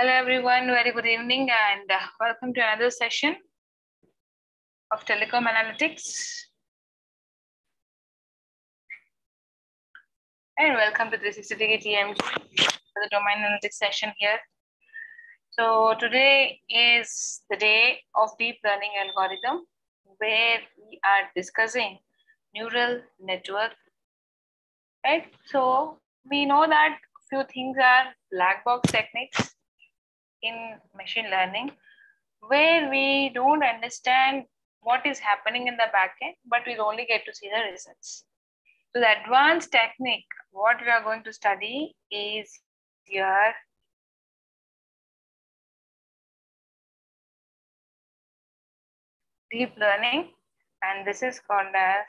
Hello everyone, very good evening and welcome to another session of Telecom Analytics. And welcome to 360DigiTMG for the domain analytics session here. So today is the day of deep learning algorithm where we are discussing neural network, right? So we know that few things are black box techniques in machine learning where we don't understand what is happening in the back end, but we'll only get to see the results. So the advanced technique, what we are going to study is your deep learning, and this is called as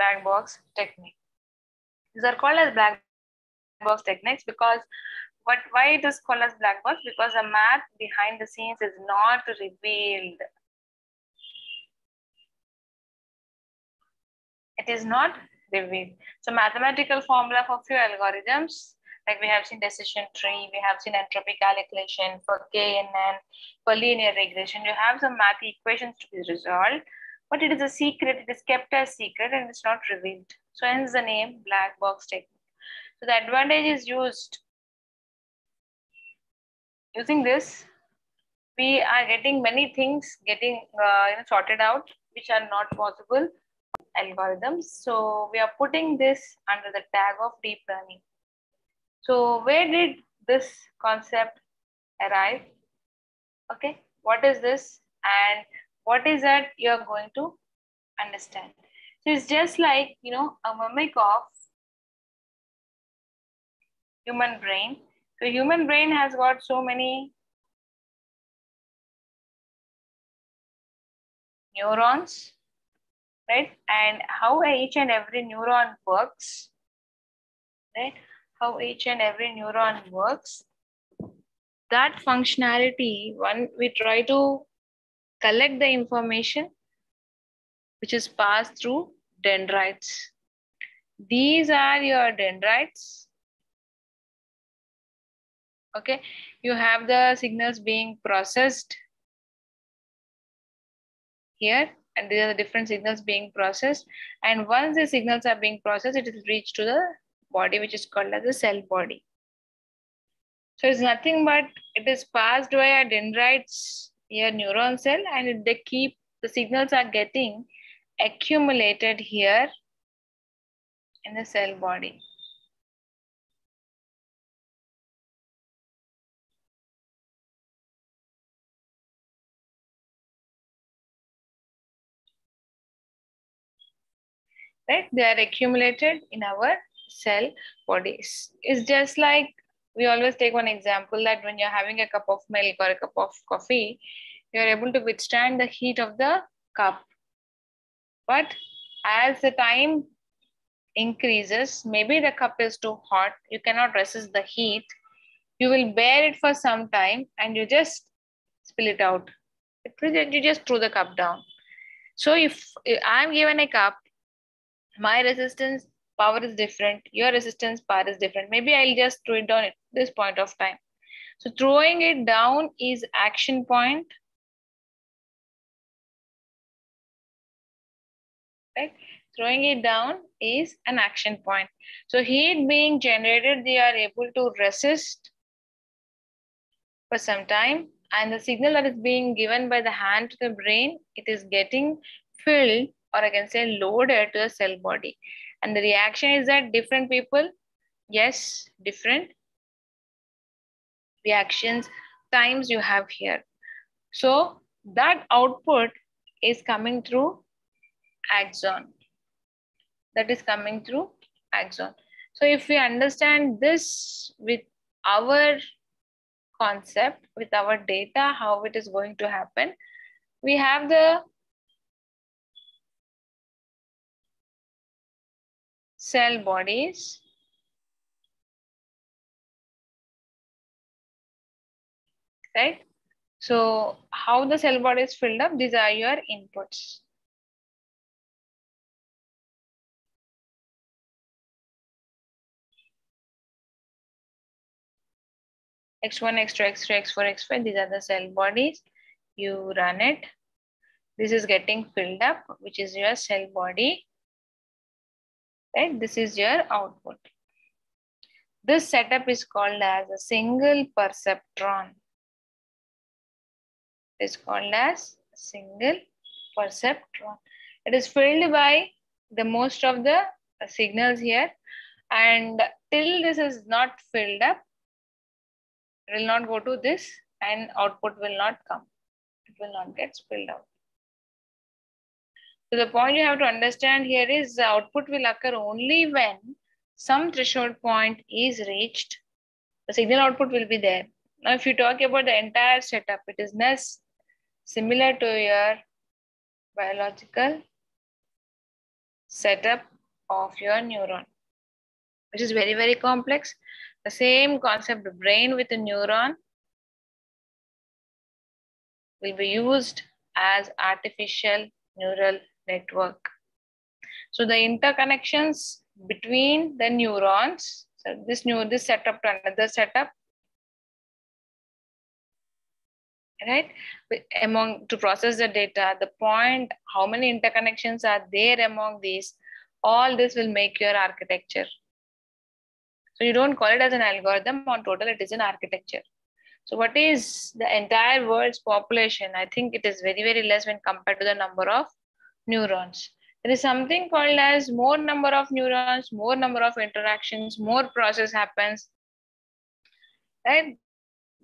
black box technique. These are called as black box techniques because why it is called as black box? Because the math behind the scenes is not revealed. It is not revealed. So mathematical formula for few algorithms, like we have seen decision tree, we have seen entropy calculation for KNN, for linear regression, you have some math equations to be resolved. But it is a secret, it is kept as secret and it's not revealed. So hence the name black box technique. So the advantage is using this, we are getting many things sorted out, which are not possible algorithms. So we are putting this under the tag of deep learning. So where did this concept arrive? Okay, what is this? And what is that you're going to understand? So it's just like, you know, a mimic of human brain. So human brain has got so many neurons, right? And how each and every neuron works, right? How each and every neuron works, that functionality, when we try to collect the information which is passed through dendrites. These are your dendrites. Okay, you have the signals being processed here, and these are the different signals being processed. And once the signals are being processed, it is reached to the body, which is called as the cell body. So it's nothing but it is passed via dendrites, your neuron cell, and they keep the signals are getting accumulated here in the cell body. Right? They are accumulated in our cell bodies. It's just like we always take one example that when you're having a cup of milk or a cup of coffee, you're able to withstand the heat of the cup. But as the time increases, maybe the cup is too hot, you cannot resist the heat, you will bear it for some time and you just spill it out. You just throw the cup down. So if I'm given a cup, my resistance power is different, your resistance power is different. Maybe I'll just throw it down at this point of time. So throwing it down is action point, right? Throwing it down is an action point. So heat being generated, they are able to resist for some time, and the signal that is being given by the hand to the brain, it is getting filled, or I can say loaded, to the cell body. And the reaction is that different people, yes, different reactions times you have here. So that output is coming through axon. That is coming through axon. So if we understand this with our concept, with our data, how it is going to happen, we have the cell bodies, right? So how the cell body is filled up, these are your inputs. X1, X2, X3, X4, X5. These are the cell bodies. You run it. This is getting filled up, which is your cell body. Right? This is your output. This setup is called as a single perceptron. It's called as single perceptron. It is filled by the most of the signals here, and till this is not filled up, it will not go to this and output will not come. It will not get spilled out. So the point you have to understand here is the output will occur only when some threshold point is reached. The signal output will be there. Now, if you talk about the entire setup, it is less similar to your biological setup of your neuron, which is very, very complex. The same concept of brain with a neuron will be used as artificial neural network. So the interconnections between the neurons, so this setup to another setup, right? Among to process the data, the point, how many interconnections are there among these, all this will make your architecture. So you don't call it as an algorithm. On total, it is an architecture. So what is the entire world's population? I think it is very, very less when compared to the number of neurons. There is something called as more number of neurons, more number of interactions, more process happens. Right?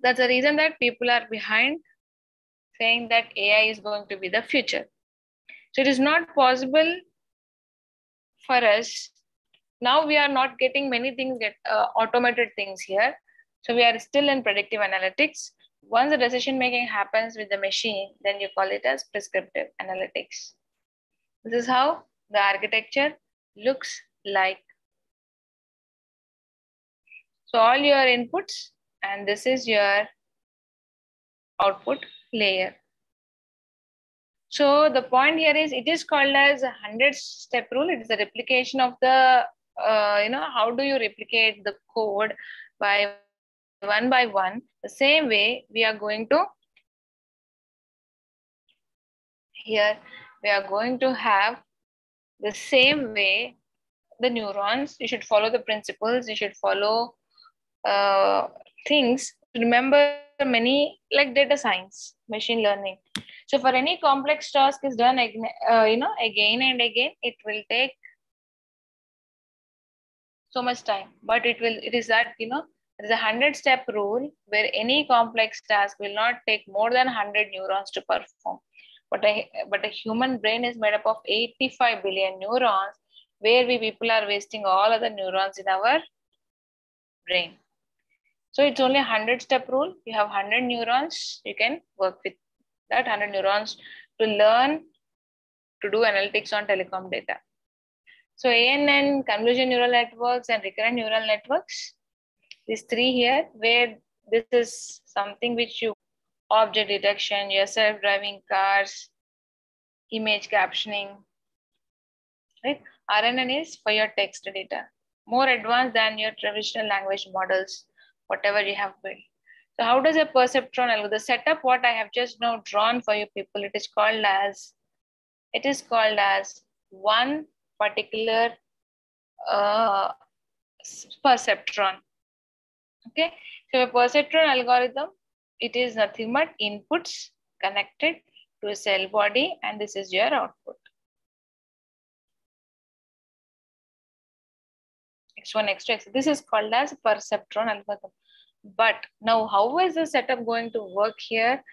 That's the reason that people are behind saying that AI is going to be the future. So it is not possible for us. Now we are not getting many things, automated things here. So we are still in predictive analytics. Once the decision making happens with the machine, then you call it as prescriptive analytics. This is how the architecture looks like. So all your inputs, and this is your output layer. So the point here is, it is called as a 100-step rule. It is the replication of the, how do you replicate the code by one. The same way we are going to, here, we are going to have the same way the neurons. You should follow the principles. You should follow things. Remember many, like data science, machine learning. So for any complex task is done, again and again, it will take so much time. But it will. It is that, there is a 100-step rule where any complex task will not take more than 100 neurons to perform. But a human brain is made up of 85 billion neurons, where we people are wasting all other neurons in our brain. So it's only a 100-step rule. You have 100 neurons. You can work with that 100 neurons to learn to do analytics on telecom data. So ANN, convolution neural networks, and recurrent neural networks, these three here, where this is something which you object detection, your self-driving cars, image captioning, right? RNN is for your text data, more advanced than your traditional language models, whatever you have built. So how does a perceptron, the setup what I have just now drawn for you people, it is called as one particular perceptron. Okay, so a perceptron algorithm, it is nothing but inputs connected to a cell body, and this is your output. X1, X2, X3. This is called as perceptron algorithm. But now, how is the setup going to work here?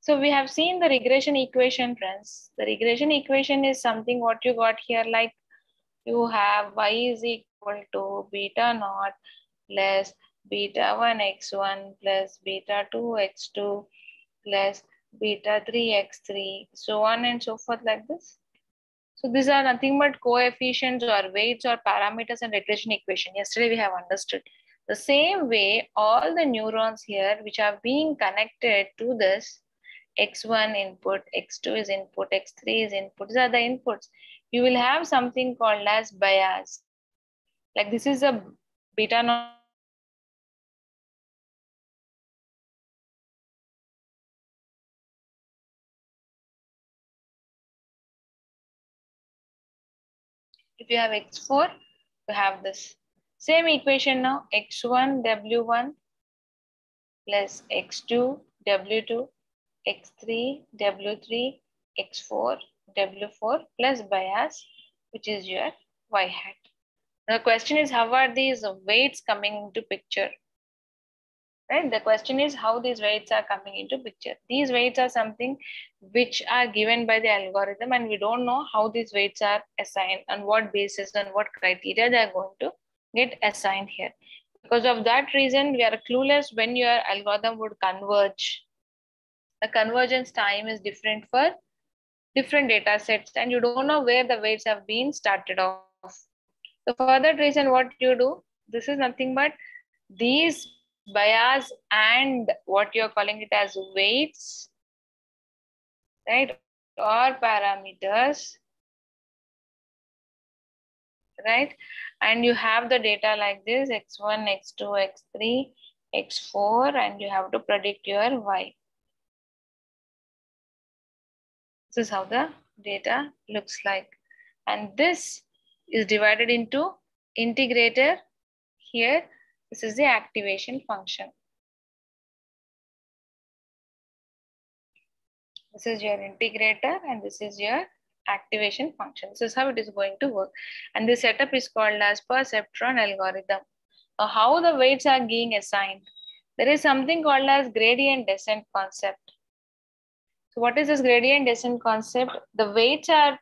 So we have seen the regression equation, friends. The regression equation is something what you got here, like you have y is equal to beta naught less beta 1 x1 plus beta 2 x2 plus beta 3 x3, so on and so forth like this. So these are nothing but coefficients or weights or parameters and regression equation. Yesterday we have understood. The same way, all the neurons here which are being connected to this x1 input, x2 is input, x3 is input, these are the inputs. You will have something called as bias. Like this is a beta naught you have x4, you have this. Same equation now, x1, w1 plus x2, w2, x3, w3, x4, w4 plus bias, which is your y hat. Now the question is, how are these weights coming into picture? Right? The question is how these weights are coming into picture. These weights are something which are given by the algorithm, and we don't know how these weights are assigned, on what basis and what criteria they are going to get assigned here. Because of that reason, we are clueless when your algorithm would converge. The convergence time is different for different data sets, and you don't know where the weights have been started off. So for that reason, what you do, this is nothing but these bias and what you're calling it as weights, right, or parameters, right? And you have the data like this, x1, x2, x3, x4, and you have to predict your y. This is how the data looks like. And this is divided into integrator here. This is the activation function. This is your integrator and this is your activation function. This is how it is going to work. And the setup is called as perceptron algorithm. How the weights are being assigned. There is something called as gradient descent concept. So what is this gradient descent concept? The weights are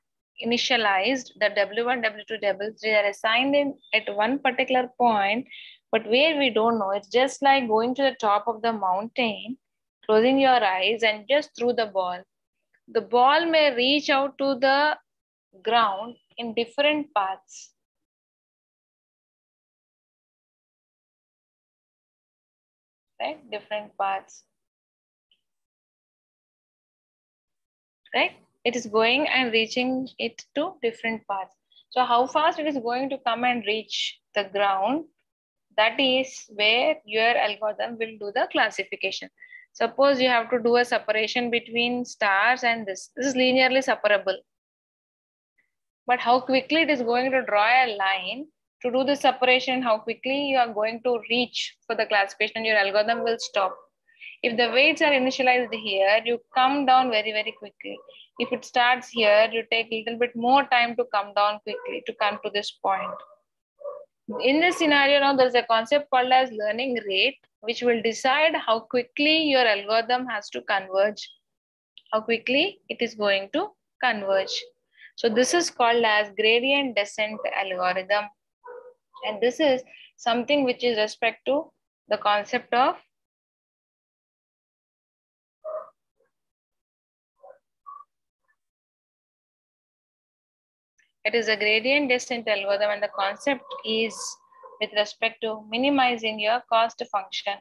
initialized, the W1, W2, W3 are assigned in at one particular point, but where we don't know. It's just like going to the top of the mountain, closing your eyes and just throw the ball. The ball may reach out to the ground in different paths. Right? Different paths. Right? It is going and reaching it to different paths. So how fast it is going to come and reach the ground, that is where your algorithm will do the classification. Suppose you have to do a separation between stars and this. This is linearly separable. But how quickly it is going to draw a line to do the separation, how quickly you are going to reach for the classification, your algorithm will stop. If the weights are initialized here, you come down very, very quickly. If it starts here, you take a little bit more time to come down quickly, to come to this point. In this scenario now, there's a concept called as learning rate, which will decide how quickly your algorithm has to converge, how quickly it is going to converge. So this is called as gradient descent algorithm. And this is something which is respect to the concept of it is a gradient descent algorithm, and the concept is with respect to minimizing your cost function.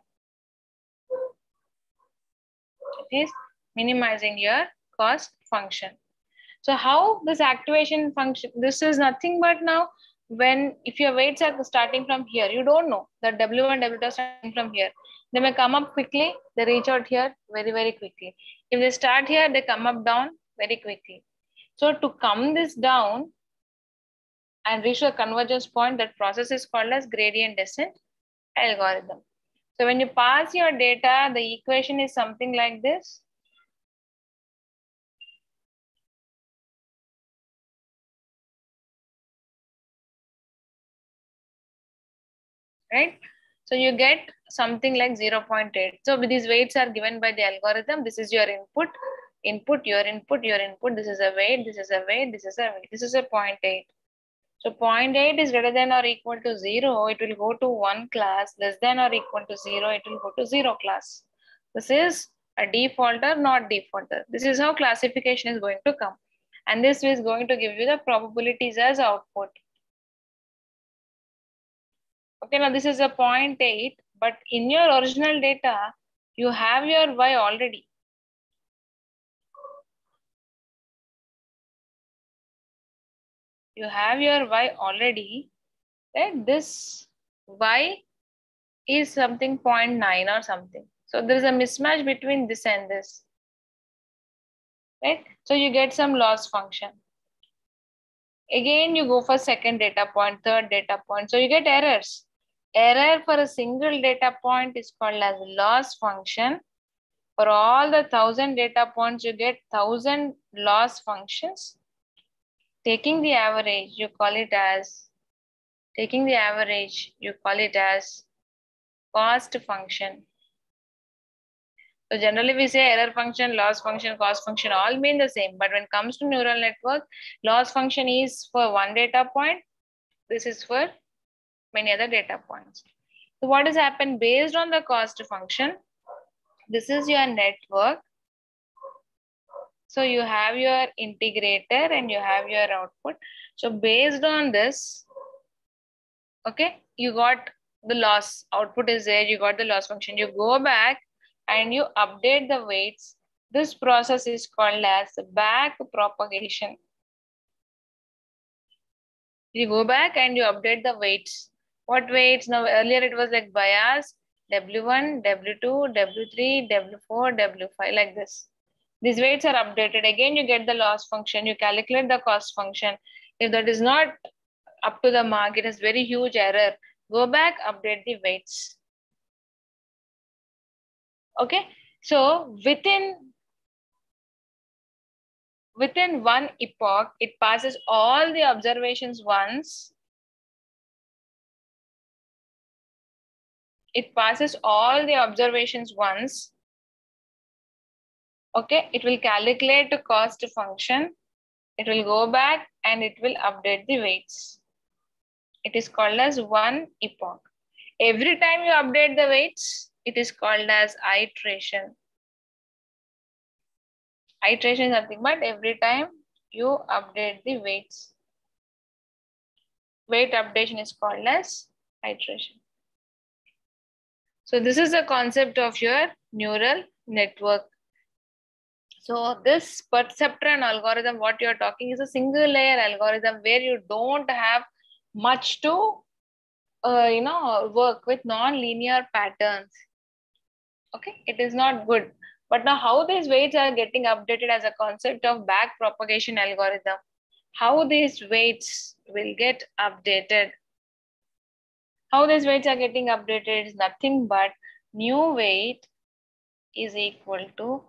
It is minimizing your cost function. So how this activation function, this is nothing but now when, if your weights are starting from here, you don't know that W1, W2 are starting from here. They may come up quickly, they reach out here very, very quickly. If they start here, they come up down very quickly. So to come this down, and reach a convergence point, that process is called as gradient descent algorithm. So when you pass your data, the equation is something like this. Right? So you get something like 0.8. So these weights are given by the algorithm. This is your input, input, your input, your input. This is a weight, this is a weight, this is a weight. This is a 0.8. So 0.8 is greater than or equal to 0, it will go to 1 class, less than or equal to 0, it will go to 0 class. This is a defaulter, not defaulter. This is how classification is going to come. And this is going to give you the probabilities as output. Okay, now this is a 0.8, but in your original data, you have your y already. You have your y already, right? This y is something 0.9 or something. So there is a mismatch between this and this, right? So you get some loss function. Again, you go for second data point, third data point. So you get errors. Error for a single data point is called as loss function. For all the 1,000 data points, you get 1,000 loss functions. Taking the average, you call it as, cost function. So generally we say error function, loss function, cost function, all mean the same. But when it comes to neural network, loss function is for one data point. This is for many other data points. So what has happened based on the cost function? This is your network. So you have your integrator and you have your output. So based on this, okay, you got the loss. Output is there, you got the loss function. You go back and you update the weights. This process is called as back propagation. You go back and you update the weights. What weights? Now earlier it was like bias, W1, W2, W3, W4, W5, like this. These weights are updated. Again, you get the loss function. You calculate the cost function. If that is not up to the mark, it is very huge error. Go back, update the weights. Okay, so within one epoch, it passes all the observations once. Okay, it will calculate the cost function. It will go back and it will update the weights. It is called as one epoch. Every time you update the weights, it is called as iteration. Iteration is nothing but every time you update the weights. Weight updation is called as iteration. So this is the concept of your neural network. So this perceptron algorithm, what you're talking is a single layer algorithm where you don't have much to work with non-linear patterns. Okay, it is not good. But now how these weights are getting updated as a concept of back propagation algorithm, how these weights will get updated. How these weights are getting updated is nothing but new weight is equal to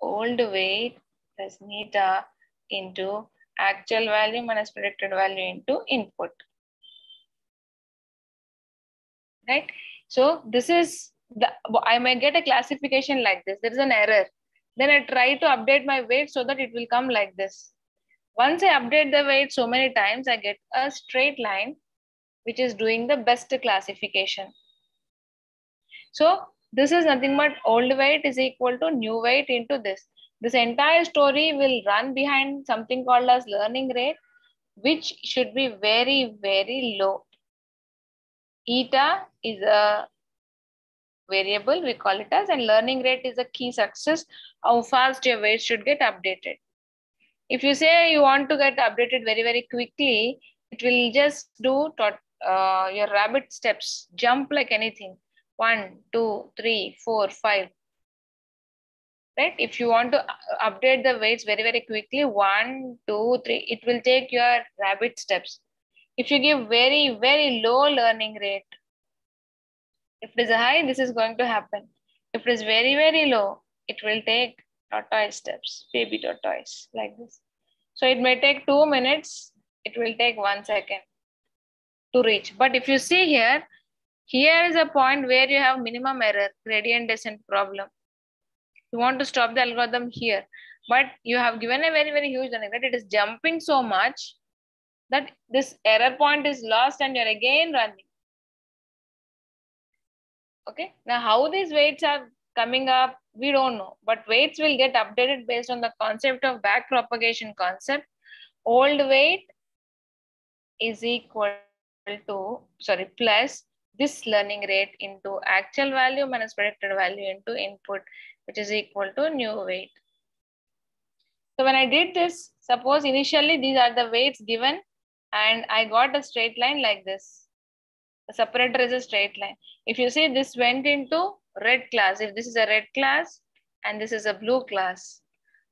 old weight plus neta into actual value minus predicted value into input. Right? So this is I might get a classification like this. There is an error. Then I try to update my weight so that it will come like this. Once I update the weight so many times, I get a straight line, which is doing the best classification. So this is nothing but old weight is equal to new weight into this. This entire story will run behind something called as learning rate, which should be very, very low. Eta is a variable, we call it as, and learning rate is a key success, how fast your weight should get updated. If you say you want to get updated very, very quickly, it will just do your rabbit steps, jump like anything. 1, 2, 3, 4, 5. Right? If you want to update the weights very, very quickly, 1, 2, 3, it will take your rabbit steps. If you give very, very low learning rate, if it is high, this is going to happen. If it is very, very low, it will take tortoise steps, baby tortoise, like this. So it may take 2 minutes, it will take 1 second to reach. But if you see here, here is a point where you have minimum error, gradient descent problem. You want to stop the algorithm here, but you have given a very, very huge learning rate. It is jumping so much that this error point is lost and you're again running. Okay, now how these weights are coming up, we don't know, but weights will get updated based on the concept of back propagation concept. Old weight is equal to, plus this learning rate into actual value minus predicted value into input, which is equal to new weight. So when I did this, suppose initially these are the weights given and I got a straight line like this. The separator is a straight line. If you see, this went into red class. If this is a red class and this is a blue class,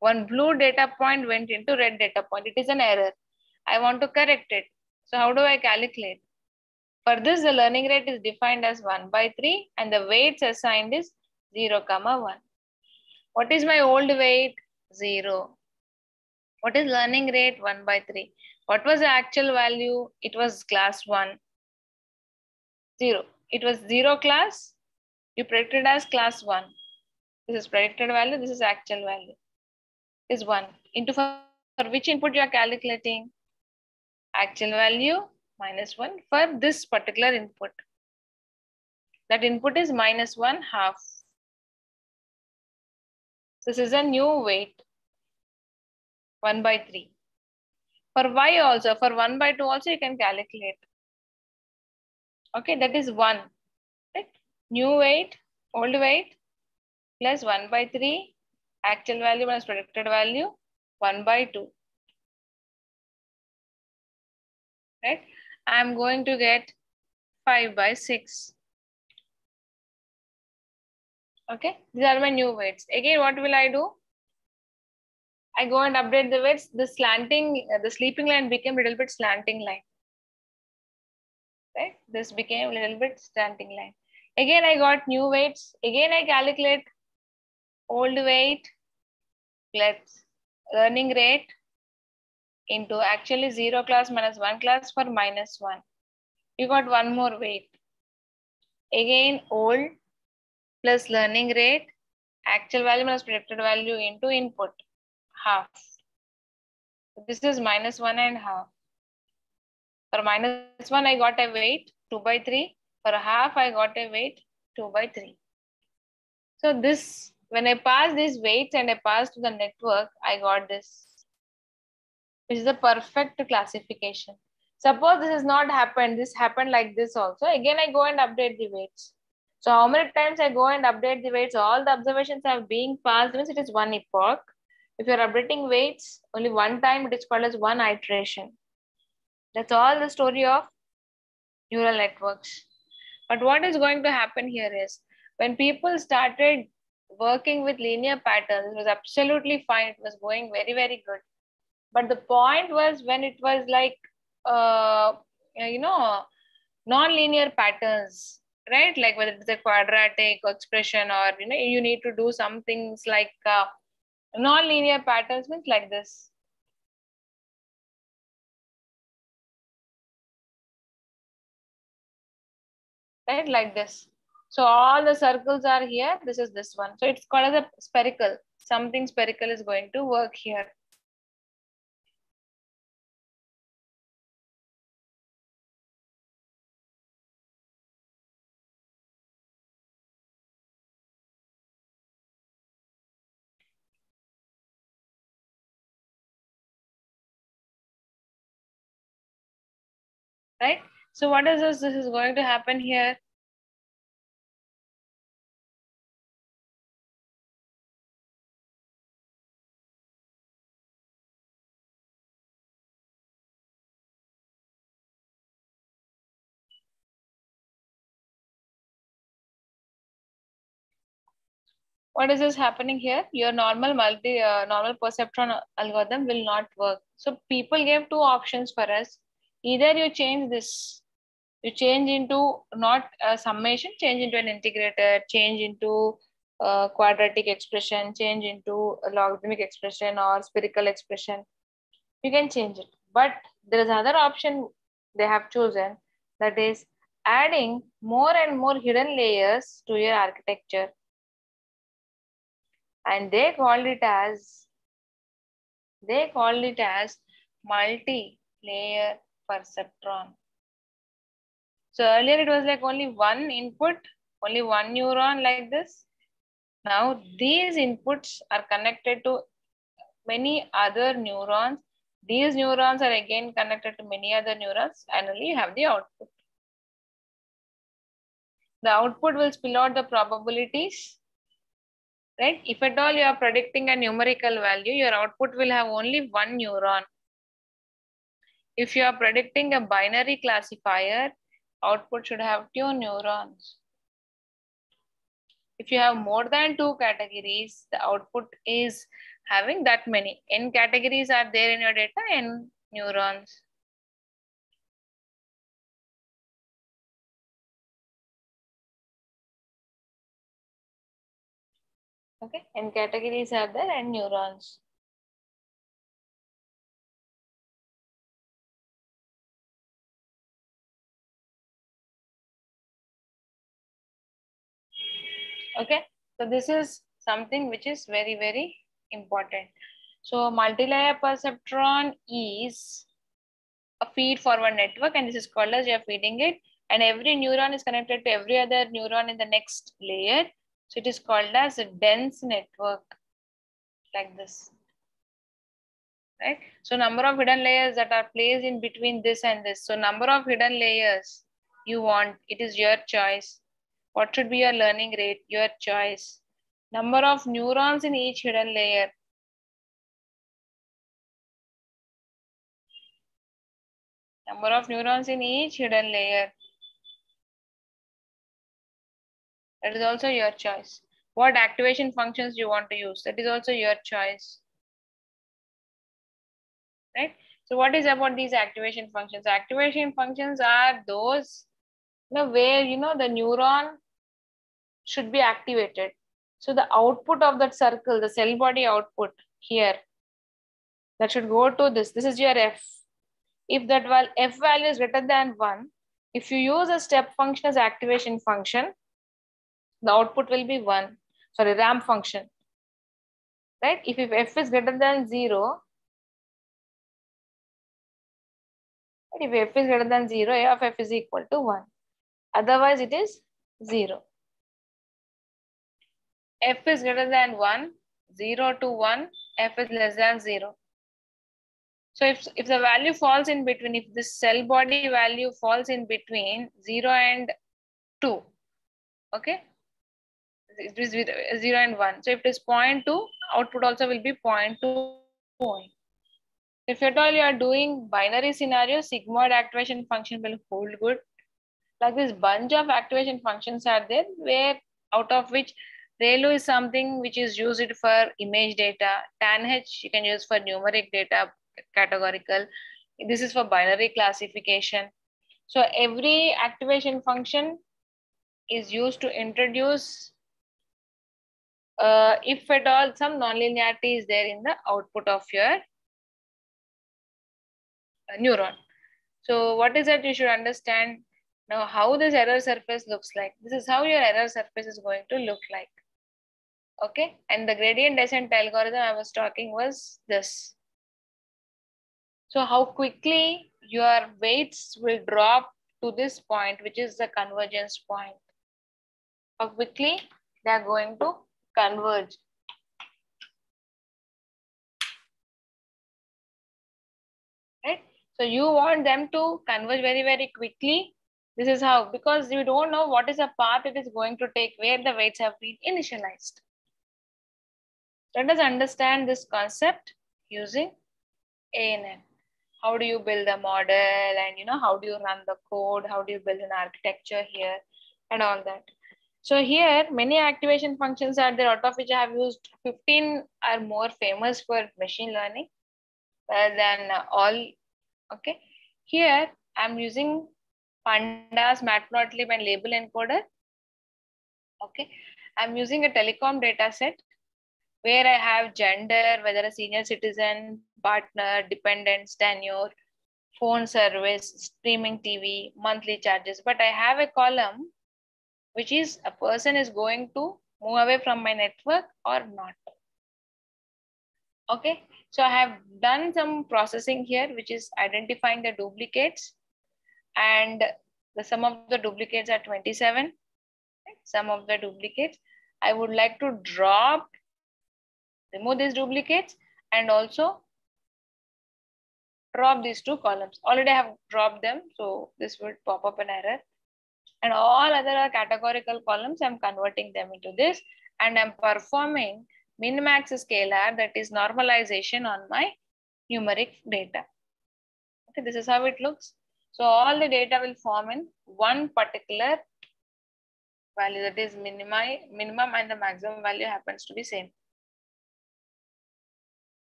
one blue data point went into red data point. It is an error. I want to correct it. So how do I calculate? For this, the learning rate is defined as 1/3 and the weights assigned is 0,1. What is my old weight? 0. What is learning rate? 1/3. What was the actual value? It was class 1. 0. It was 0 class. You predicted as class 1. This is predicted value. This is actual value. Is 1. Into for which input you are calculating? Actual value -1 for this particular input. That input is -1/2. This is a new weight. 1/3. For y also, for 1/2 also you can calculate. Okay, that is 1. Right? New weight, old weight plus 1/3, actual value minus predicted value, 1/2. Right? I'm going to get 5/6. Okay, these are my new weights. Again, what will I do? I go and update the weights. The slanting, the sleeping line became a little bit slanting line. Right? This became a little bit slanting line. Again, I got new weights. Again, I calculate old weight plus learning rate into actually 0 class -1 class for -1. You got one more weight. Again, old plus learning rate, actual value minus predicted value into input, 1/2. This is -1/2. For -1, I got a weight 2/3. For 1/2, I got a weight 2/3. So this, when I pass these weights and I pass to the network, I got this, which is the perfect classification. Suppose this has not happened. This happened like this also. Again, I go and update the weights. So how many times I go and update the weights? All the observations are being passed, means it is one epoch. If you're updating weights only one time, it is called as one iteration. That's all the story of neural networks. But what is going to happen here is, when people started working with linear patterns, it was absolutely fine. It was going very, very good. But the point was when it was like, non-linear patterns, right? Like whether it's a quadratic expression or, you need to do some things like non-linear patterns, means like this. Right? Like this. So all the circles are here. This is this one. So it's called as a spherical. Something spherical is going to work here. Right? So what is this? This is going to happen here. What is this happening here? Your normal perceptron algorithm will not work. So people gave two options for us. Either you change this, you change into not a summation, change into an integrator, change into a quadratic expression, change into a logarithmic expression or spherical expression. You can change it. But there is another option they have chosen, that is adding more and more hidden layers to your architecture. And they called it as multi-layer perceptron. So earlier it was like only one input, only one neuron like this. Now these inputs are connected to many other neurons. These neurons are again connected to many other neurons, and only you have the output. The output will spill out the probabilities, right? If at all you are predicting a numerical value, your output will have only one neuron. If you are predicting a binary classifier, output should have 2 neurons. If you have more than 2 categories, the output is having that many. N categories are there in your data, n neurons. Okay, and categories are there and neurons. Okay, so this is something which is very, very important. So multi-layer perceptron is a feed-forward network, and this is called as you are feeding it, and every neuron is connected to every other neuron in the next layer. So it is called as a dense network, like this, right? So number of hidden layers that are placed in between this and this. So number of hidden layers you want, it is your choice. What should be your learning rate? Your choice. Number of neurons in each hidden layer. Number of neurons in each hidden layer. That is also your choice. What activation functions you want to use? That is also your choice. Right? So what is about these activation functions? Activation functions are those, you know, where, you know, the neuron should be activated. So the output of that circle, the cell body output here, that should go to this. This is your F. If that F value is greater than 1, if you use a step function as activation function, the output will be 1. Sorry, ramp function. Right? If F is greater than 0, right? If F is greater than 0, A of F is equal to 1. Otherwise, it is 0. F is greater than 1, 0 to 1, F is less than 0. So if the value falls in between, if this cell body value falls in between 0 and 2, okay, it is 0 and 1. So if it is 0.2, output also will be 0.2. If at all you are doing binary scenario, sigmoid activation function will hold good. Like this bunch of activation functions are there, where out of which ReLU is something which is used for image data. TanH you can use for numeric data, categorical. This is for binary classification. So every activation function is used to introduce, if at all, some nonlinearity is there in the output of your neuron. So what is that you should understand now? How this error surface looks like. This is how your error surface is going to look like. Okay, and the gradient descent algorithm I was talking was this. So how quickly your weights will drop to this point, which is the convergence point. How quickly they are going to converge. Right? So you want them to converge very, very quickly. This is how, because you don't know what is the path it is going to take, where the weights have been initialized. Let us understand this concept using ANN. How do you build a model, and you know, how do you run the code, how do you build an architecture here and all that. So here many activation functions are there, out of which I have used 15 are more famous for machine learning rather than all. Okay, here I'm using Pandas, Matplotlib, and Label Encoder. Okay, I'm using a telecom data set where I have gender, whether a senior citizen, partner, dependents, tenure, phone service, streaming TV, monthly charges. But I have a column which is a person is going to move away from my network or not. Okay, so I have done some processing here, which is identifying the duplicates. And the sum of the duplicates are 27. Right? Sum of the duplicates. I would like to drop, remove these duplicates, and also drop these two columns. Already I have dropped them, so this would pop up an error. And all other categorical columns, I'm converting them into this. And I'm performing min-max scalar, that is normalization on my numeric data. Okay, this is how it looks. So all the data will form in one particular value, that is minimum and the maximum value happens to be same.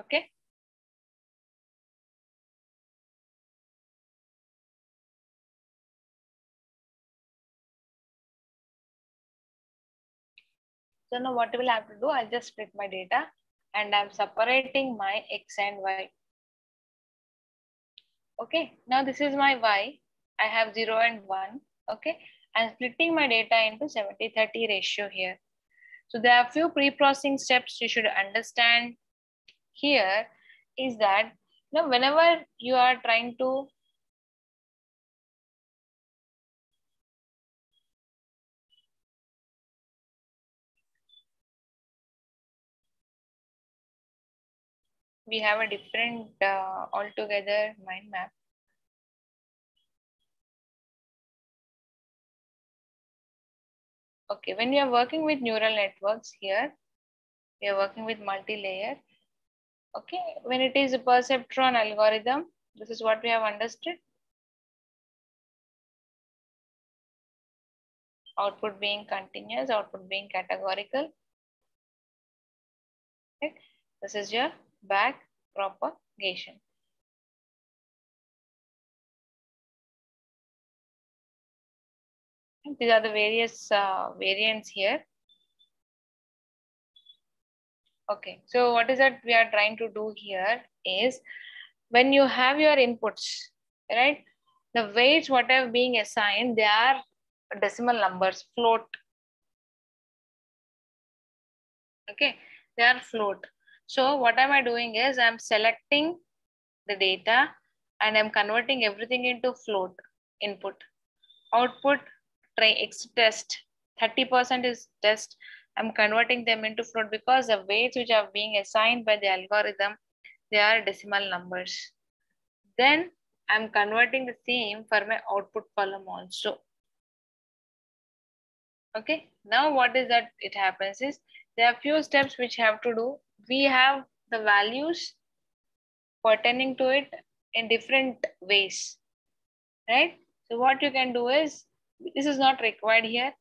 Okay. So now what will I have to do? I'll just split my data and I'm separating my X and Y. Okay, now this is my Y. I have 0 and 1. Okay, I'm splitting my data into 70-30 ratio here. So there are a few pre-processing steps you should understand here is that now whenever you are trying to we have a different altogether mind map. Okay, when you are working with neural networks here, you are working with multi-layer. Okay, when it is a perceptron algorithm, this is what we have understood. Output being continuous, output being categorical. Okay. This is your back propagation. These are the various variants here. Okay, so what is that we are trying to do here is when you have your inputs, right? The weights, whatever being assigned, they are decimal numbers, float. Okay, they are float. So what am I doing is I'm selecting the data and I'm converting everything into float input. Output, X test, 30% is test. I'm converting them into float because the weights which are being assigned by the algorithm, they are decimal numbers. Then I'm converting the same for my output column also. Okay, now what is that it happens is there are few steps which have to do. We have the values pertaining to it in different ways, right? So what you can do is, this is not required here,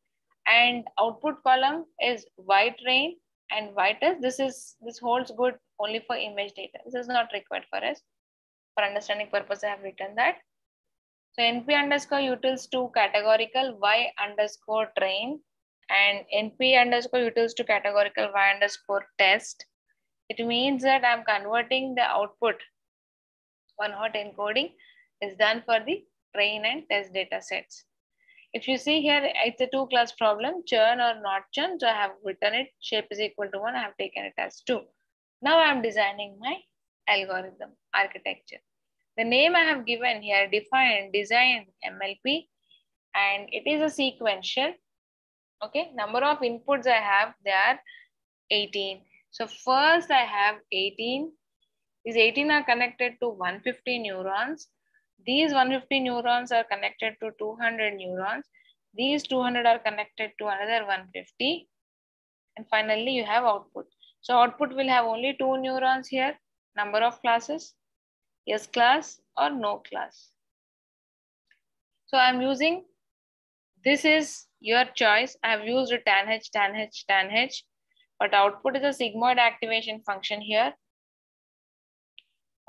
and output column is Y train and Y test. This holds good only for image data. This is not required for us. For understanding purpose, I have written that. So NP underscore utils to categorical Y underscore train and NP underscore utils to categorical Y underscore test. It means that I'm converting the output. One hot encoding is done for the train and test data sets. If you see here, it's a two-class problem, churn or not churn. So I have written it, shape is equal to 1. I have taken it as 2. Now I'm designing my algorithm architecture. The name I have given here, define, design, MLP, and it is a sequential. Okay, number of inputs I have, they are 18. So first I have 18. These 18 are connected to 150 neurons. These 150 neurons are connected to 200 neurons. These 200 are connected to another 150. And finally, you have output. So output will have only 2 neurons here. Number of classes, yes class or no class. So I'm using, this is your choice. I've used a TanH, TanH, TanH. But output is a sigmoid activation function here.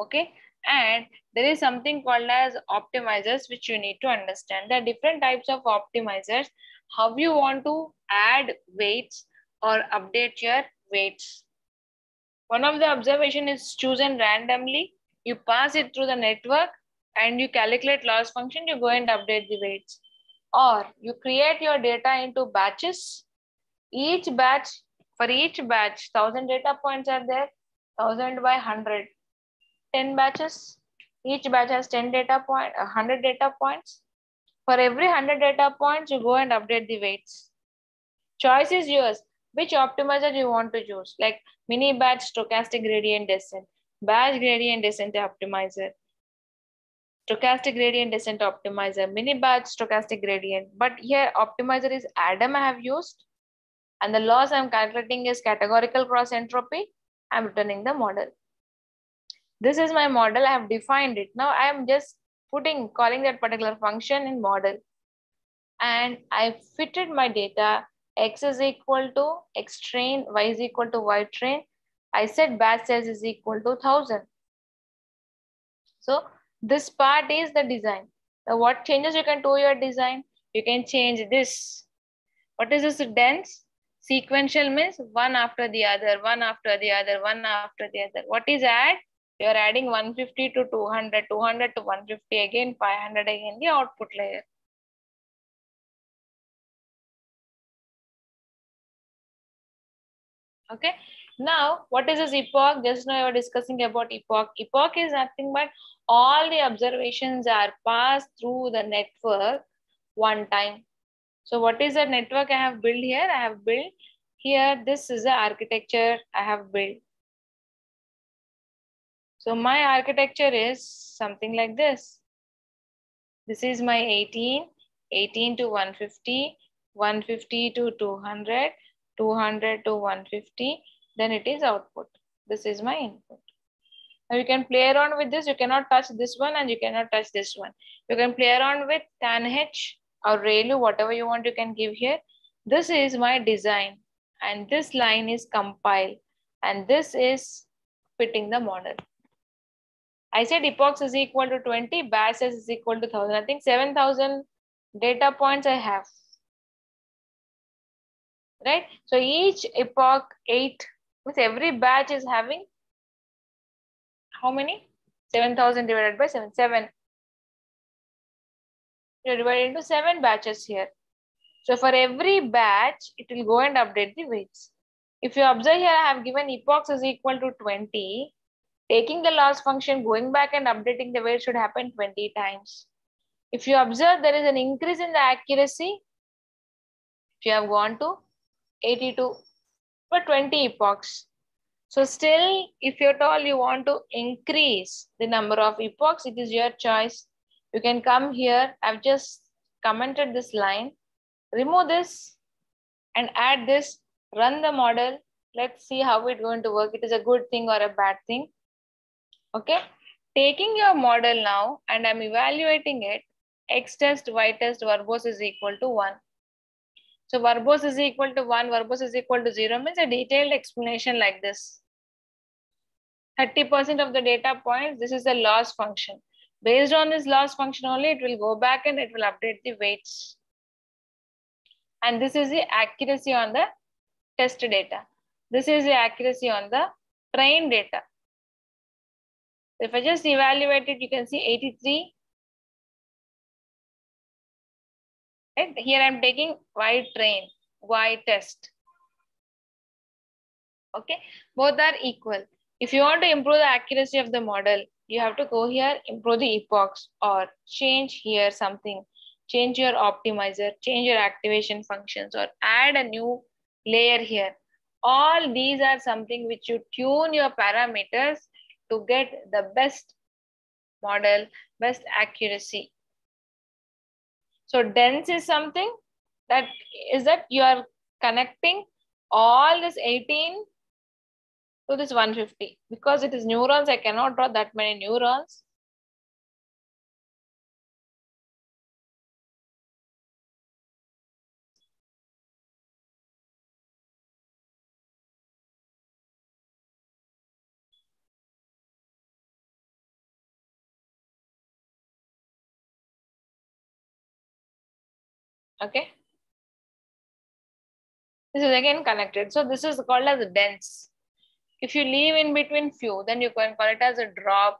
Okay. And there is something called as optimizers, which you need to understand. There are different types of optimizers, how you want to add weights or update your weights. One of the observation is chosen randomly. You pass it through the network and you calculate loss function, you go and update the weights. Or you create your data into batches. Each batch, for each batch, 1000 data points are there, 1000 by 100. 10 batches, each batch has 10 data point, 100 data points. For every 100 data points, you go and update the weights. Choice is yours, which optimizer you want to use, like mini batch, stochastic gradient descent, batch gradient descent optimizer, stochastic gradient descent optimizer, mini batch, stochastic gradient. But here optimizer is Adam I have used, and the loss I'm calculating is categorical cross entropy. I'm returning the model. This is my model, I have defined it. Now I am just calling that particular function in model. And I fitted my data, X is equal to X train, Y is equal to Y train. I said batch size is equal to 1000. So this part is the design. Now what changes you can do your design? You can change this. What is this dense? Sequential means one after the other, one after the other, one after the other. What is add? You are adding 150 to 200, 200 to 150 again, 500 again, the output layer. Okay. Now, what is this epoch? Just now you were discussing about epoch. Epoch is nothing but all the observations are passed through the network one time. So what is the network I have built here? I have built here. This is the architecture I have built. So my architecture is something like this. This is my 18, 18 to 150, 150 to 200, 200 to 150, then it is output. This is my input. Now you can play around with this. You cannot touch this one and you cannot touch this one. You can play around with TanH or ReLU, whatever you want, you can give here. This is my design and this line is compile and this is fitting the model. I said epochs is equal to 20, batch size is equal to 1000. I think 7000 data points I have. Right? So each epoch 8, means every batch is having how many? 7000 divided by 7. 7. You divide into 7 batches here. So for every batch, it will go and update the weights. If you observe here, I have given epochs is equal to 20. Taking the loss function, going back and updating the weight should happen 20 times. If you observe, there is an increase in the accuracy. If you have gone to 82 for 20 epochs. So still, if at all you want to increase the number of epochs, it is your choice. You can come here. I've just commented this line. Remove this and add this. Run the model. Let's see how it's going to work. It is a good thing or a bad thing. Okay. Taking your model now and I'm evaluating it. X test, Y test, verbose is equal to 1. So verbose is equal to 1. Verbose is equal to 0 means a detailed explanation like this. 30% of the data points. This is the loss function. Based on this loss function only, it will go back and it will update the weights. And this is the accuracy on the test data. This is the accuracy on the train data. If I just evaluate it, you can see 83. Right? Here I'm taking Y train, Y test. Okay, both are equal. If you want to improve the accuracy of the model, you have to go here, improve the epochs or change here something, change your optimizer, change your activation functions or add a new layer here. All these are something which you tune your parameters to get the best model, best accuracy. So dense is something that is that you are connecting all this 18 to this 150 because it is neurons. I cannot draw that many neurons. Okay. This is again connected. So this is called as dense. If you leave in between few, then you can call it as a drop.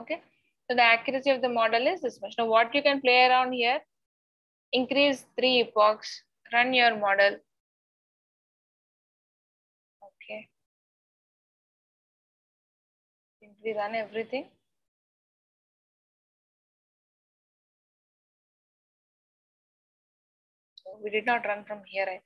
Okay. So the accuracy of the model is this much. Now what you can play around here, increase 3 epochs, run your model. Okay. Simply run everything. We did not run from here, I think.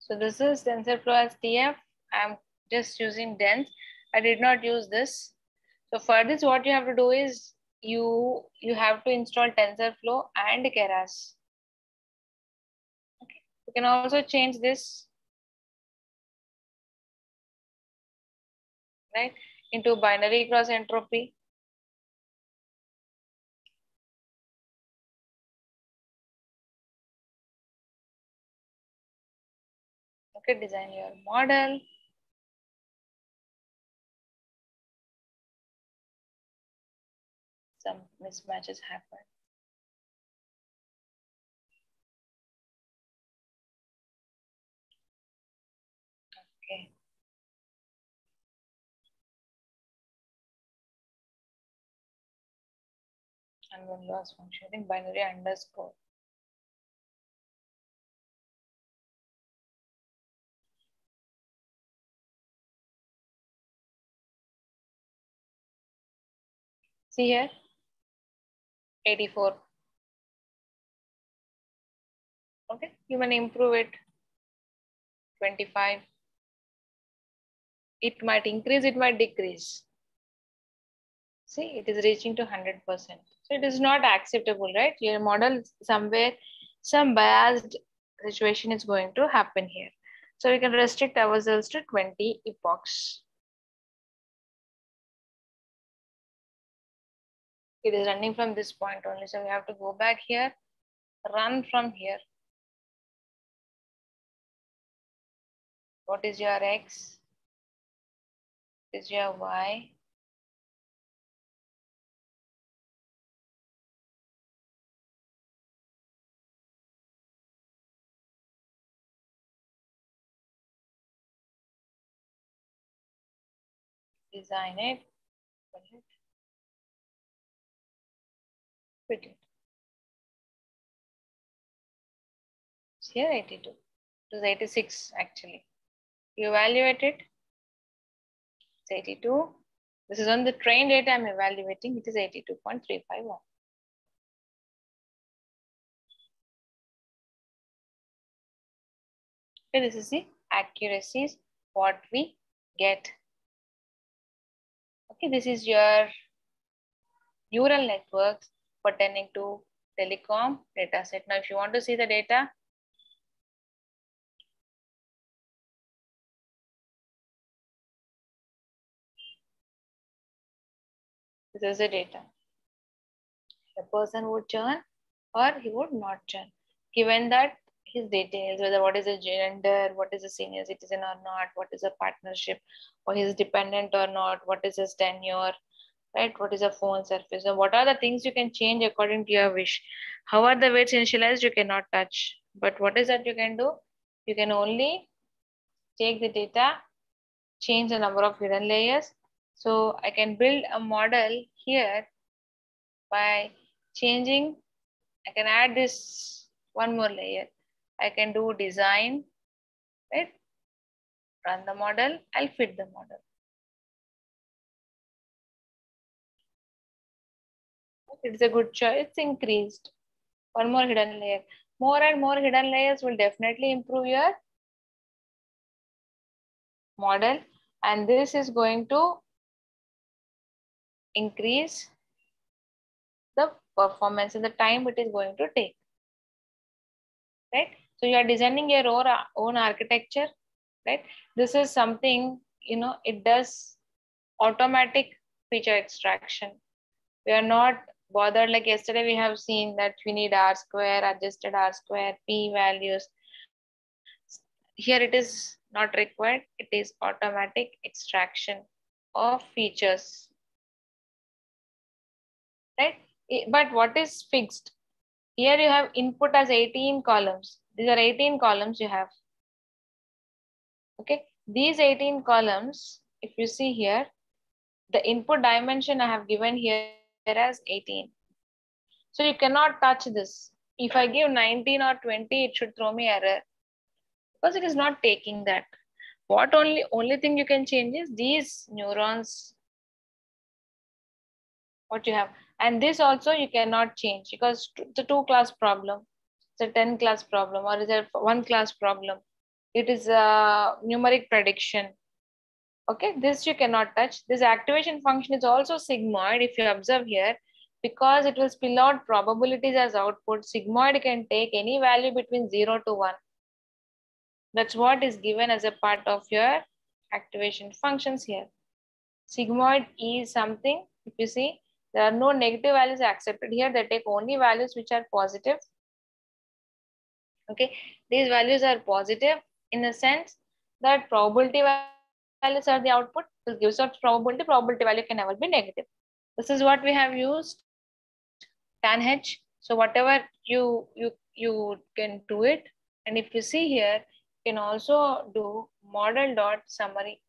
So this is TensorFlow as TF. I'm just using dense. I did not use this. So for this, what you have to do is you have to install TensorFlow and Keras. Okay. You can also change this, right, into binary cross entropy. Okay, design your model. Some mismatches happen. Okay. And one loss function, I think binary underscore. See here. 84. Okay, you can improve it. 25. It might increase, it might decrease. See, it is reaching to 100%. So it is not acceptable, right? Your model somewhere, some biased situation is going to happen here. So we can restrict ourselves to 20 epochs. It is running from this point only. So we have to go back here, run from here. What is your X? What is your Y? Design it. It's here 82. It was 86 actually. You evaluate it. It's 82. This is on the train data I'm evaluating. It is 82.351. Okay, this is the accuracies what we get. Okay, this is your neural networks pertaining to telecom data set. Now, if you want to see the data, this is the data. The person would churn or he would not churn, given that his details, whether what is a gender, what is a senior citizen or not, what is a partnership, or his dependent or not, what is his tenure. Right? What is a phone surface? So what are the things you can change according to your wish? How are the weights initialized? You cannot touch. But what is that you can do? You can only take the data, change the number of hidden layers. So I can build a model here by changing. I can add this one more layer. I can do design, right? Run the model. I'll fit the model. It's a good choice. It's increased. One more hidden layer. More and more hidden layers will definitely improve your model. And this is going to increase the performance and the time it is going to take. Right? So you are designing your own architecture. Right? This is something, you know, it does automatic feature extraction. We are not bothered, like yesterday we have seen that we need R square, adjusted R square, P values. Here it is not required. It is automatic extraction of features, right? But what is fixed? Here you have input as 18 columns. These are 18 columns you have. Okay, these 18 columns, if you see here, the input dimension I have given here as 18. So you cannot touch this. If I give 19 or 20, it should throw me error because it is not taking that. What only thing you can change is these neurons, what you have. And this also you cannot change because it's a 2-class problem. It's a 10-class problem, or is it 1-class problem? It is a numeric prediction. Okay, this you cannot touch. This activation function is also sigmoid. If you observe here, because it will spill out probabilities as output. Sigmoid can take any value between 0 to 1. That's what is given as a part of your activation functions here. Sigmoid is something, if you see, there are no negative values accepted here. They take only values which are positive. Okay, these values are positive in the sense that probability values are the output. This gives out probability. Probability value can never be negative. This is what we have used TanH. So whatever you can do it. And if you see here, you can also do model.summary.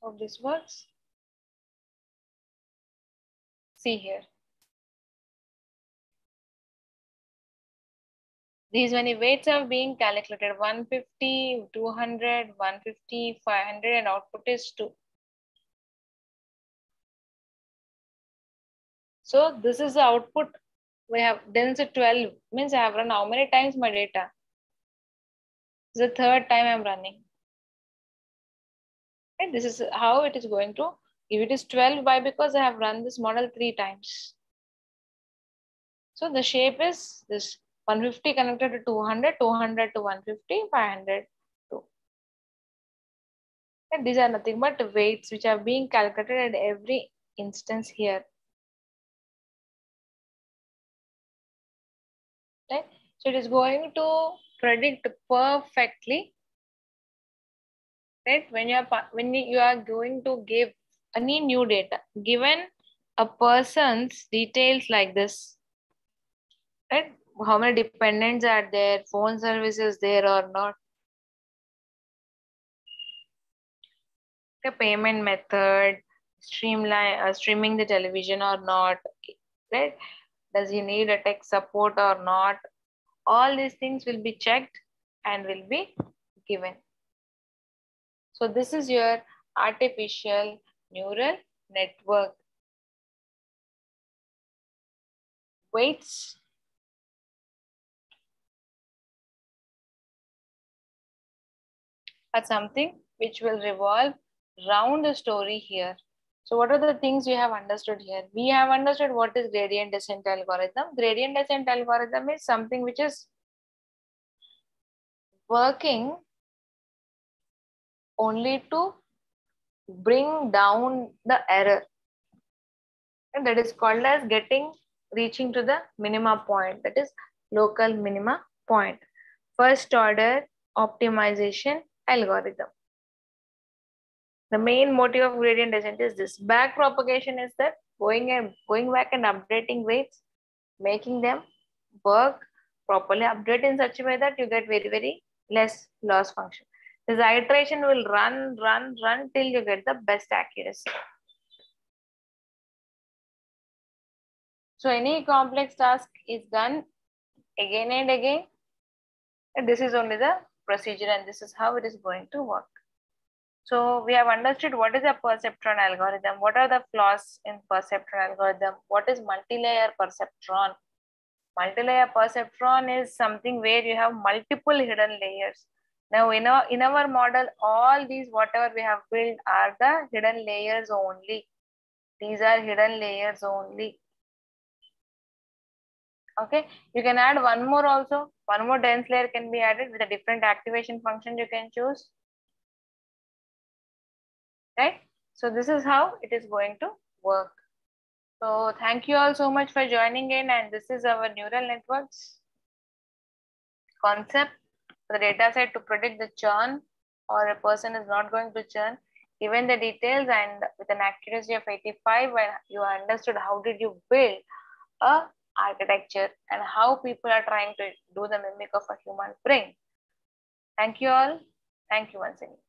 Hope this works. See here. These many weights are being calculated, 150, 200, 150, 500, and output is 2. So this is the output. We have density 12, means I have run how many times my data? This is the third time I'm running. And this is how it is going to, if it is 12, why? Because I have run this model 3 times. So the shape is this 150 connected to 200, 200 to 150, 500 to. And these are nothing but weights which are being calculated at every instance here. Right? So it is going to predict perfectly. Right? When you are going to give any new data, given a person's details like this, right? How many dependents are there, phone services there or not, the payment method, streaming the television or not, right? Does he need a tech support or not? All these things will be checked and will be given. So this is your artificial neural network. Weights. Are something which will revolve around the story here. So what are the things we have understood here? We have understood what is gradient descent algorithm. Gradient descent algorithm is something which is working only to bring down the error, and that is called as reaching to the minima point, that is local minima point. First order optimization algorithm. The main motive of gradient descent is this. Back propagation is that going back and updating weights, making them work properly, update in such a way that you get very, very less loss function. This iteration will run till you get the best accuracy. So any complex task is done again and again. And this is only the procedure, and this is how it is going to work. So we have understood what is a perceptron algorithm, what are the flaws in perceptron algorithm, what is multilayer perceptron. Multilayer perceptron is something where you have multiple hidden layers. Now in our model, all these whatever we have built are the hidden layers only. These are hidden layers only. Okay, you can add one more also. One more dense layer can be added with a different activation function you can choose. Right? So this is how it is going to work. So thank you all so much for joining in, and this is our neural networks concept. The data set to predict the churn, or a person is not going to churn, given the details and with an accuracy of 85, when you understood how did you build a architecture and how people are trying to do the mimic of a human brain. Thank you all. Thank you once again.